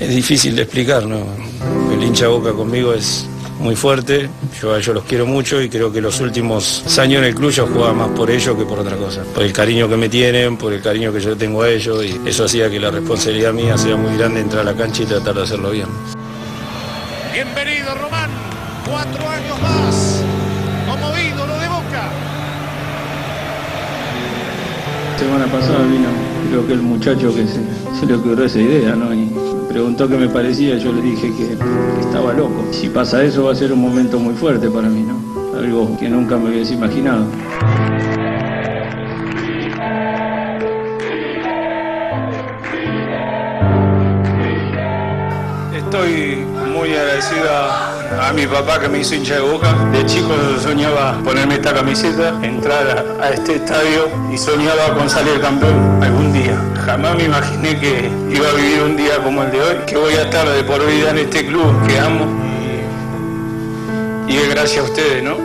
Es difícil de explicar, ¿no? El hincha Boca conmigo es muy fuerte, yo a ellos los quiero mucho y creo que los últimos años en el club yo jugaba más por ellos que por otra cosa. Por el cariño que me tienen, por el cariño que yo tengo a ellos, y eso hacía que la responsabilidad mía sea muy grande entrar a la cancha y tratar de hacerlo bien. Bienvenido Román, 4 años más, como ídolo de Boca. La semana pasada vino, creo que el muchacho que se le ocurrió esa idea, ¿no? Y preguntó qué me parecía, yo le dije que estaba loco. Si pasa eso va a ser un momento muy fuerte para mí, ¿no? Algo que nunca me hubiese imaginado. Estoy muy agradecida a mi papá que me hizo hincha de Boca. De chico yo soñaba ponerme esta camiseta, entrar a este estadio y soñaba con salir campeón algún día. Jamás me imaginé que iba a vivir un día como el de hoy, que voy a estar de por vida en este club que amo y es gracias a ustedes, ¿no?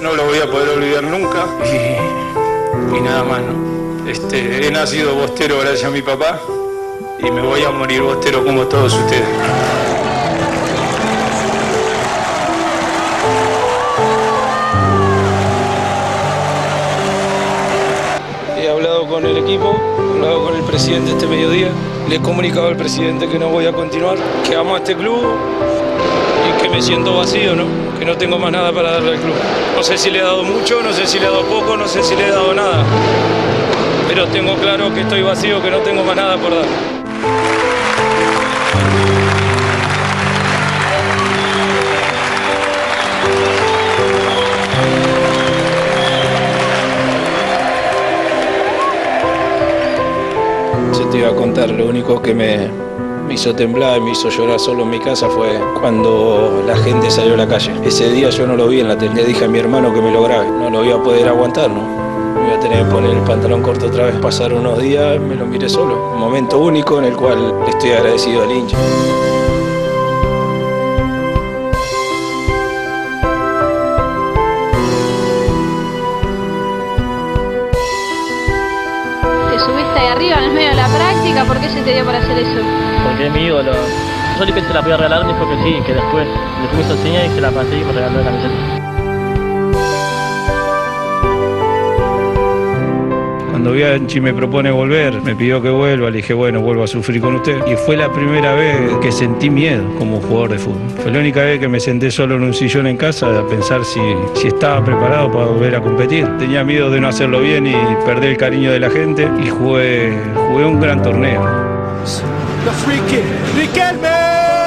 No lo voy a poder olvidar nunca y nada más, ¿no? He nacido bostero gracias a mi papá y me voy a morir bostero como todos ustedes. He hablado con el equipo, he hablado con el presidente este mediodía, le he comunicado al presidente que no voy a continuar, que amo a este club y que me siento vacío, ¿no? Que no tengo más nada para darle al club. No sé si le he dado mucho, no sé si le he dado poco, no sé si le he dado nada, pero tengo claro que estoy vacío, que no tengo más nada por dar. Te iba a contar, lo único que me hizo temblar y me hizo llorar solo en mi casa fue cuando la gente salió a la calle. Ese día yo no lo vi en la tele, le dije a mi hermano que me lo grabe, no lo iba a poder aguantar, ¿no? Me iba a tener que poner el pantalón corto otra vez. Pasaron unos días, me lo miré solo. Un momento único en el cual le estoy agradecido al hincha. Arriba en el medio de la práctica, ¿por qué se te dio para hacer eso? Porque es mi ídolo. Yo le pensé que la podía regalar, me dijo que sí, que después le puse señas y se la pasé y me regaló la camiseta. Cuando Bianchi me propone volver, me pidió que vuelva, le dije bueno, vuelvo a sufrir con usted. Y fue la primera vez que sentí miedo como jugador de fútbol. Fue la única vez que me senté solo en un sillón en casa a pensar si estaba preparado para volver a competir. Tenía miedo de no hacerlo bien y perder el cariño de la gente y jugué un gran torneo. Riquelme.